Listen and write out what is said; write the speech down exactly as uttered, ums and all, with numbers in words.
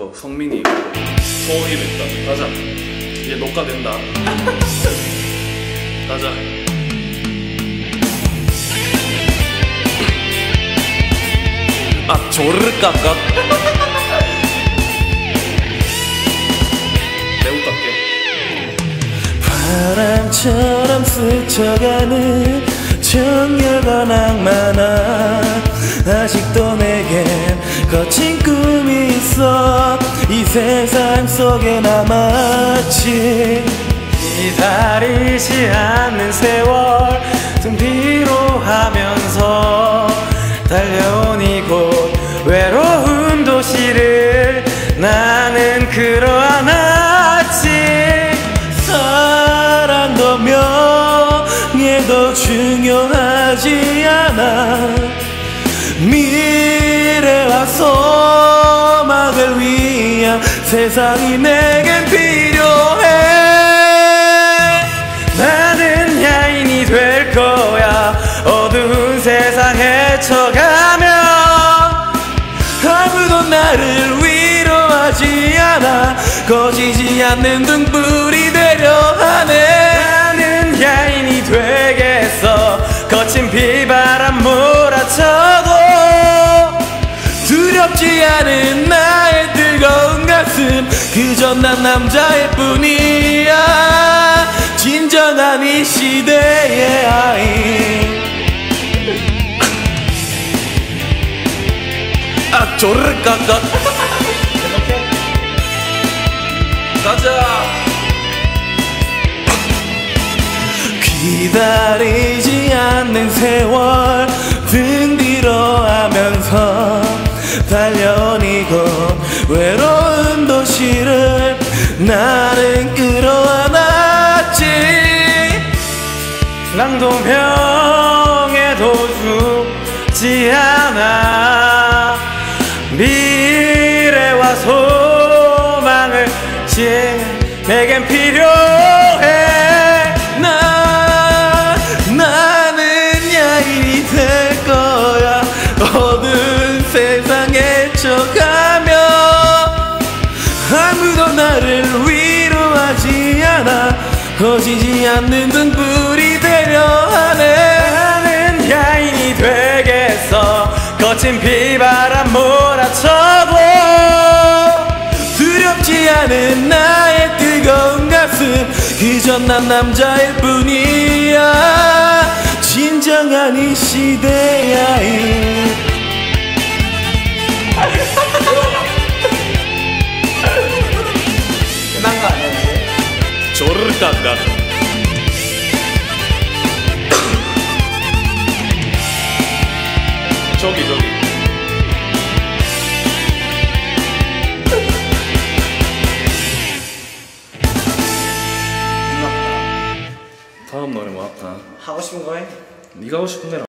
어, 성민이 있고 소원이 됐다. 가자. 이제 녹화 된다. 가자. 아 조르르 깎아. 매우 깎게. 바람처럼 스쳐가는 정열한 악마나 아직도 내겐 거친 꿈이 있어. 이 세상 속에 남았지. 기다리지 않는 세월 둥비로 하면서 달려온 이곳 외로운 도시를 나는 끌어안았지. 사랑도 명예도 중요하지 않아. 미래와 소망을 위한 세상이 내겐 필요해. 나는 야인이 될 거야. 어두운 세상 헤쳐가며 아무도 나를 위로하지 않아. 꺼지지 않는 등불이 되려 하네. 나는 야인이 되겠어. 거친 비바람 몰아쳐도 두렵지 않은 나의 뜨거운 가슴. 그저 난 남자일 뿐이야. 진정한 이 시대의 아이. 아 조르륵 깎아. 가자. 기다리지 않는 세월 등 뒤로 하면서 달려온 이곳 외로운 도시를 나는 끌어안았지. 낭도 명예도 죽지 않아. 미래와 소망을 내겐 필요해. 나, 나는 야인이 될 거야. 어두운 세상에 쳐가며 아무도 나를 위로하지 않아. 꺼지지 않는 등불이 되려 하네. 나는 야인이 되겠어. 거친 비바람 몰아쳐도 두렵지 않은 나의 뜨거운 가슴. 그저 난 남자일 뿐이야. 진정한 이 시대의 아이. 끝난 거 아니야 이제? 조르륵 깎아. 저기 저기. 다음 노래 뭐 할까? 하고 싶은 거 해? 네가 하고 싶은 대로.